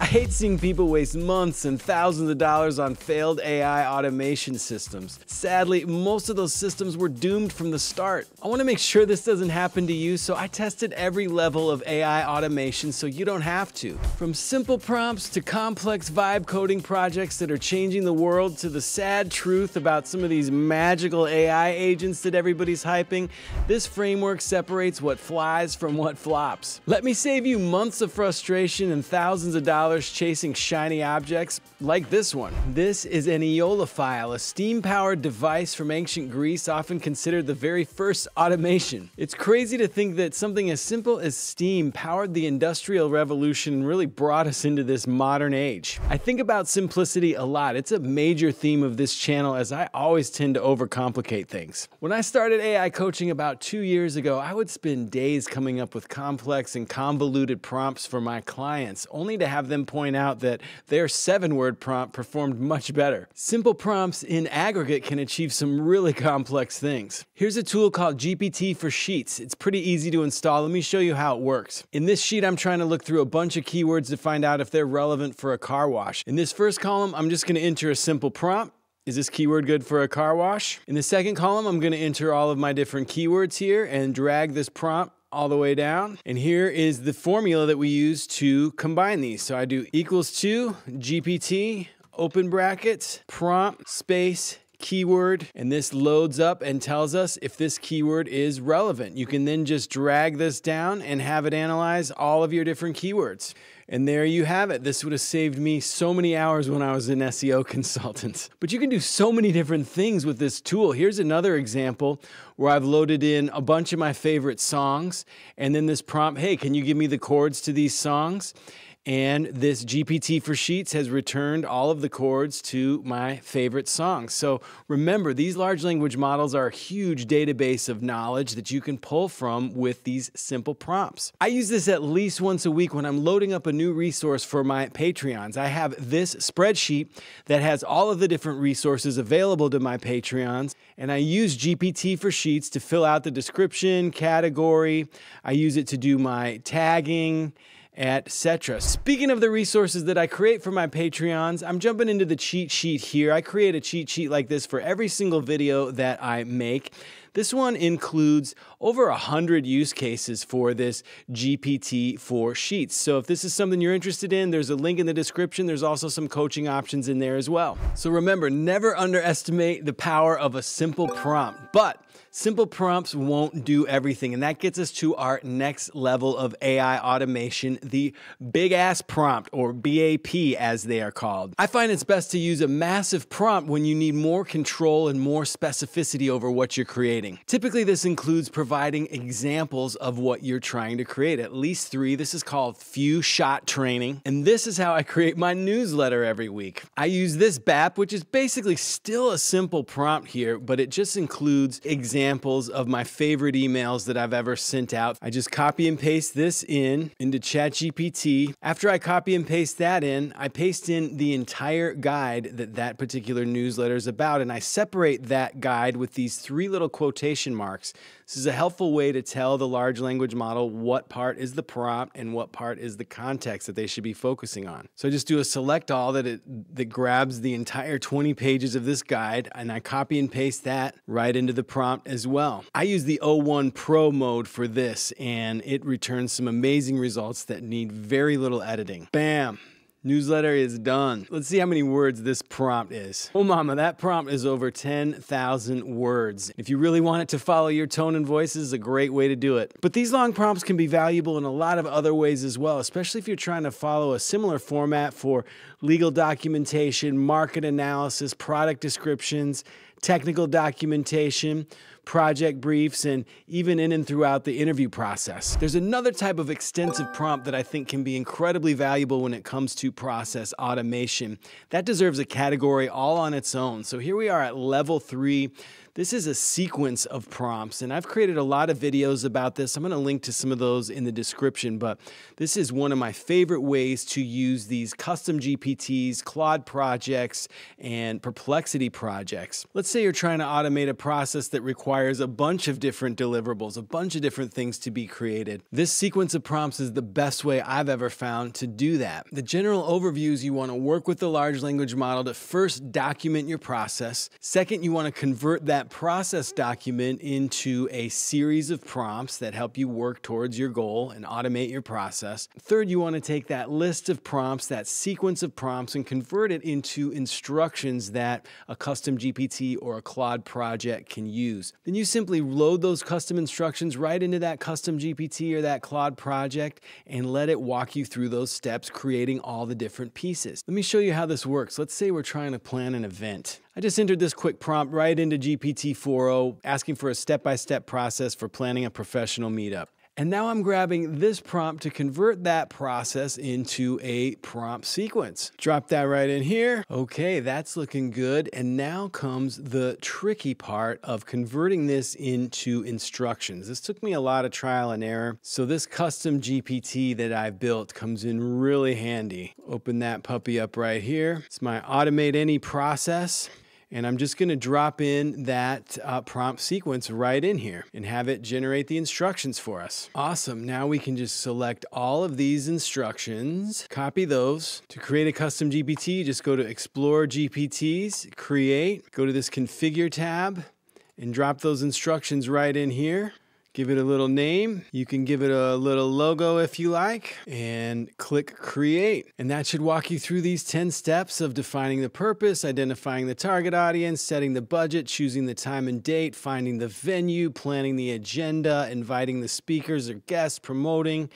I hate seeing people waste months and thousands of dollars on failed AI automation systems. Sadly, most of those systems were doomed from the start. I want to make sure this doesn't happen to you, so I tested every level of AI automation so you don't have to. From simple prompts to complex vibe coding projects that are changing the world to the sad truth about some of these magical AI agents that everybody's hyping, this framework separates what flies from what flops. Let me save you months of frustration and thousands of dollars chasing shiny objects like this one. This is an aeolophile, a steam-powered device from ancient Greece, often considered the very first automation. It's crazy to think that something as simple as steam powered the Industrial Revolution and really brought us into this modern age. I think about simplicity a lot. It's a major theme of this channel, as I always tend to overcomplicate things. When I started AI coaching about 2 years ago, I would spend days coming up with complex and convoluted prompts for my clients, only to have them point out that their 7-word prompt performed much better. Simple prompts in aggregate can achieve some really complex things. Here's a tool called GPT for Sheets. It's pretty easy to install. Let me show you how it works. In this sheet, I'm trying to look through a bunch of keywords to find out if they're relevant for a car wash. In this first column, I'm just going to enter a simple prompt. Is this keyword good for a car wash? In the second column, I'm going to enter all of my different keywords here and drag this prompt all the way down. And here is the formula that we use to combine these. So I do = GPT, open brackets, prompt, space, keyword, and this loads up and tells us if this keyword is relevant. You can then just drag this down and have it analyze all of your different keywords. And there you have it. This would have saved me so many hours when I was an SEO consultant. But you can do so many different things with this tool. Here's another example where I've loaded in a bunch of my favorite songs, and then this prompt, hey, can you give me the chords to these songs? And this GPT for Sheets has returned all of the chords to my favorite songs. So remember, these large language models are a huge database of knowledge that you can pull from with these simple prompts. I use this at least once a week when I'm loading up a new resource for my Patreons. I have this spreadsheet that has all of the different resources available to my Patreons, and I use GPT for Sheets to fill out the description, category. I use it to do my tagging, etc. Speaking of the resources that I create for my Patreons, I'm jumping into the cheat sheet here. I create a cheat sheet like this for every single video that I make. This one includes over 100 use cases for this GPT for Sheets. So if this is something you're interested in, there's a link in the description. There's also some coaching options in there as well. So remember, never underestimate the power of a simple prompt, but simple prompts won't do everything. And that gets us to our next level of AI automation, the big ass prompt, or BAP as they are called. I find it's best to use a massive prompt when you need more control and more specificity over what you're creating. Typically, this includes providing examples of what you're trying to create, at least 3. This is called few-shot training, and this is how I create my newsletter every week. I use this BAP, which is basically still a simple prompt here, but it just includes examples of my favorite emails that I've ever sent out. I just copy and paste this into ChatGPT. After I copy and paste that in, I paste in the entire guide that particular newsletter is about, and I separate that guide with these 3 little quotation marks. This is a helpful way to tell the large language model what part is the prompt and what part is the context that they should be focusing on. So I just do a select all that grabs the entire 20 pages of this guide, and I copy and paste that right into the prompt as well. I use the O1 Pro mode for this, and it returns some amazing results that need very little editing. Bam! Newsletter is done. Let's see how many words this prompt is. Oh mama, that prompt is over 10,000 words. If you really want it to follow your tone and voice, this is a great way to do it. But these long prompts can be valuable in a lot of other ways as well, especially if you're trying to follow a similar format for legal documentation, market analysis, product descriptions, technical documentation, project briefs, and even in and throughout the interview process. There's another type of extensive prompt that I think can be incredibly valuable when it comes to process automation. That deserves a category all on its own. So here we are at level 3. This is a sequence of prompts, and I've created a lot of videos about this. I'm going to link to some of those in the description, but this is one of my favorite ways to use these custom GPTs, Claude projects, and Perplexity projects. Let's say you're trying to automate a process that requires a bunch of different deliverables, a bunch of different things to be created. This sequence of prompts is the best way I've ever found to do that. The general overview is you want to work with the large language model to first document your process. Second, you want to convert that process document into a series of prompts that help you work towards your goal and automate your process. Third, you want to take that list of prompts, that sequence of prompts, and convert it into instructions that a custom GPT or a Claude project can use. Then you simply load those custom instructions right into that custom GPT or that Claude project and let it walk you through those steps, creating all the different pieces. Let me show you how this works. Let's say we're trying to plan an event. I just entered this quick prompt right into GPT-4o, asking for a step-by-step process for planning a professional meetup. And now I'm grabbing this prompt to convert that process into a prompt sequence. Drop that right in here. Okay, that's looking good. And now comes the tricky part of converting this into instructions. This took me a lot of trial and error. So this custom GPT that I've built comes in really handy. Open that puppy up right here. It's my automate any process. And I'm just going to drop in that prompt sequence right in here and have it generate the instructions for us. Awesome. Now we can just select all of these instructions, copy those. To create a custom GPT, just go to Explore GPTs, Create, go to this Configure tab, and drop those instructions right in here. Give it a little name. You can give it a little logo if you like, and click Create. And that should walk you through these 10 steps of defining the purpose, identifying the target audience, setting the budget, choosing the time and date, finding the venue, planning the agenda, inviting the speakers or guests, promoting,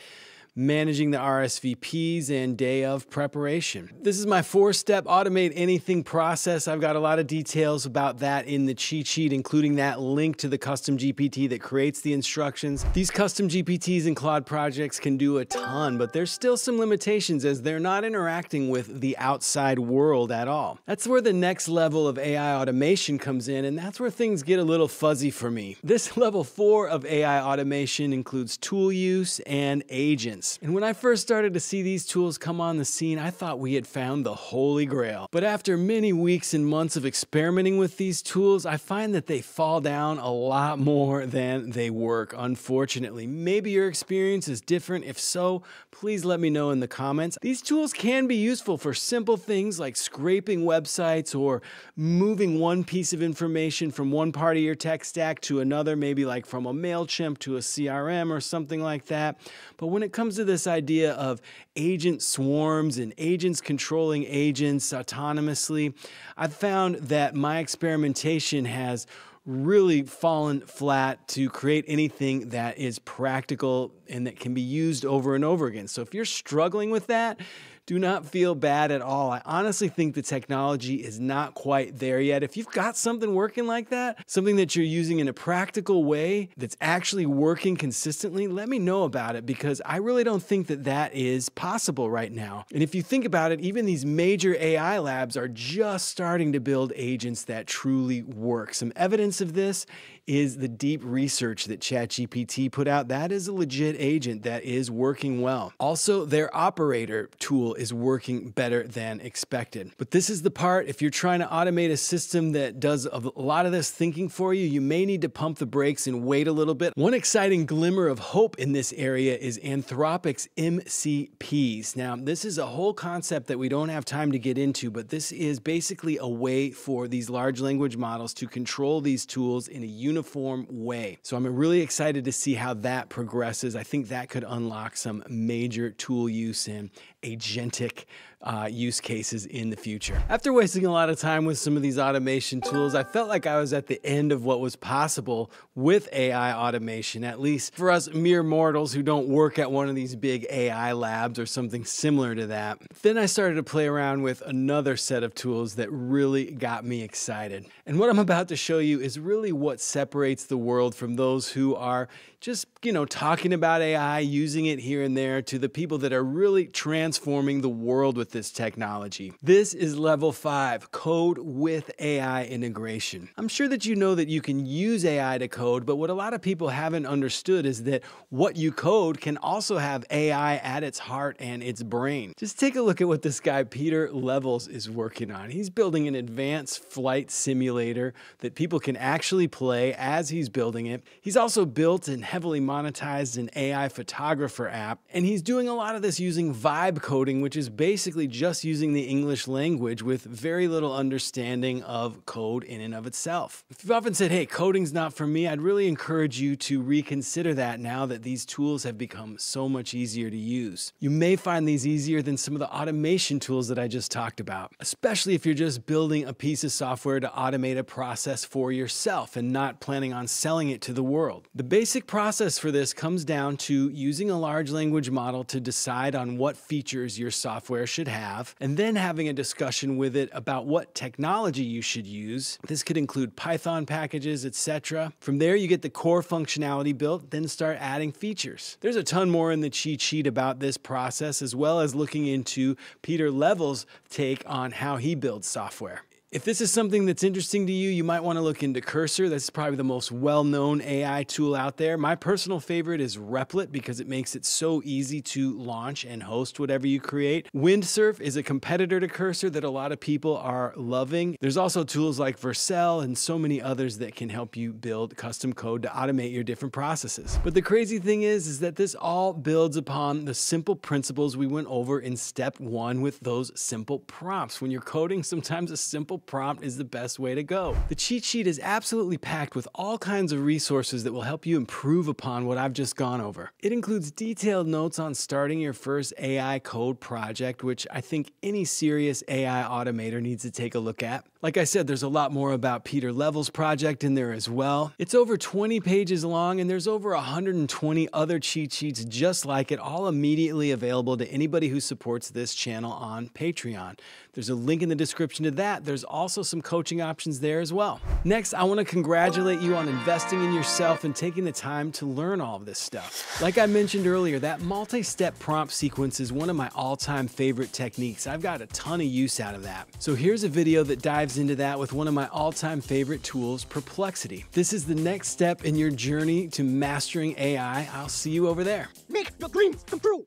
managing the RSVPs, and day of preparation. This is my 4-step automate anything process. I've got a lot of details about that in the cheat sheet, including that link to the custom GPT that creates the instructions. These custom GPTs and Claude projects can do a ton, but there's still some limitations as they're not interacting with the outside world at all. That's where the next level of AI automation comes in, and that's where things get a little fuzzy for me. This level 4 of AI automation includes tool use and agents. And when I first started to see these tools come on the scene, I thought we had found the holy grail. But after many weeks and months of experimenting with these tools, I find that they fall down a lot more than they work, unfortunately. Maybe your experience is different. If so, please let me know in the comments. These tools can be useful for simple things like scraping websites or moving one piece of information from one part of your tech stack to another, maybe like from a MailChimp to a CRM or something like that. But when it comes to this idea of agent swarms and agents controlling agents autonomously, I've found that my experimentation has really fallen flat to create anything that is practical and that can be used over and over again. So if you're struggling with that, do not feel bad at all. I honestly think the technology is not quite there yet. If you've got something working like that, something that you're using in a practical way that's actually working consistently, let me know about it, because I really don't think that that is possible right now. And if you think about it, even these major AI labs are just starting to build agents that truly work. Some evidence of this is the deep research that ChatGPT put out. That is a legit agent that is working well. Also, their operator tool is working better than expected. But this is the part, if you're trying to automate a system that does a lot of this thinking for you, you may need to pump the brakes and wait a little bit. One exciting glimmer of hope in this area is Anthropic's MCPs. Now, this is a whole concept that we don't have time to get into, but this is basically a way for these large language models to control these tools in a uniform way. So I'm really excited to see how that progresses. I think that could unlock some major tool use and agentic use cases in the future. After wasting a lot of time with some of these automation tools, I felt like I was at the end of what was possible with AI automation, at least for us mere mortals who don't work at one of these big AI labs or something similar to that. Then I started to play around with another set of tools that really got me excited. And what I'm about to show you is really what separates the world from those who are just, talking about AI, using it here and there to the people that are really transforming the world with this technology. This is level 5, code with AI integration. I'm sure that you know that you can use AI to code, but what a lot of people haven't understood is that what you code can also have AI at its heart and its brain. Just take a look at what this guy, Peter Levels, is working on. He's building an advanced flight simulator that people can actually play as he's building it. He's also built and heavily monetized an AI photographer app, and he's doing a lot of this using vibe coding, which is basically just using the English language with very little understanding of code in and of itself. If you've often said, hey, coding's not for me, I'd really encourage you to reconsider that now that these tools have become so much easier to use. You may find these easier than some of the automation tools that I just talked about, especially if you're just building a piece of software to automate a process for yourself and not planning on selling it to the world. The basic process for this comes down to using a large language model to decide on what features your software should have, and then having a discussion with it about what technology you should use. This could include Python packages, etc. From there, you get the core functionality built, then start adding features. There's a ton more in the cheat sheet about this process, as well as looking into Peter Levels' take on how he builds software. If this is something that's interesting to you, you might want to look into Cursor. That's probably the most well-known AI tool out there. My personal favorite is Replit because it makes it so easy to launch and host whatever you create. Windsurf is a competitor to Cursor that a lot of people are loving. There's also tools like Vercel and so many others that can help you build custom code to automate your different processes. But the crazy thing is that this all builds upon the simple principles we went over in step 1 with those simple prompts. When you're coding, sometimes a simple prompt is the best way to go. The cheat sheet is absolutely packed with all kinds of resources that will help you improve upon what I've just gone over. It includes detailed notes on starting your first AI code project, which I think any serious AI automator needs to take a look at. Like I said, there's a lot more about Peter Levels' project in there as well. It's over 20 pages long, and there's over 120 other cheat sheets just like it, all immediately available to anybody who supports this channel on Patreon. There's a link in the description to that. There's also some coaching options there as well. Next, I want to congratulate you on investing in yourself and taking the time to learn all of this stuff. Like I mentioned earlier, that multi-step prompt sequence is one of my all-time favorite techniques. I've got a ton of use out of that. So here's a video that dives into that with one of my all-time favorite tools, Perplexity. This is the next step in your journey to mastering AI. I'll see you over there. Make your dreams come true.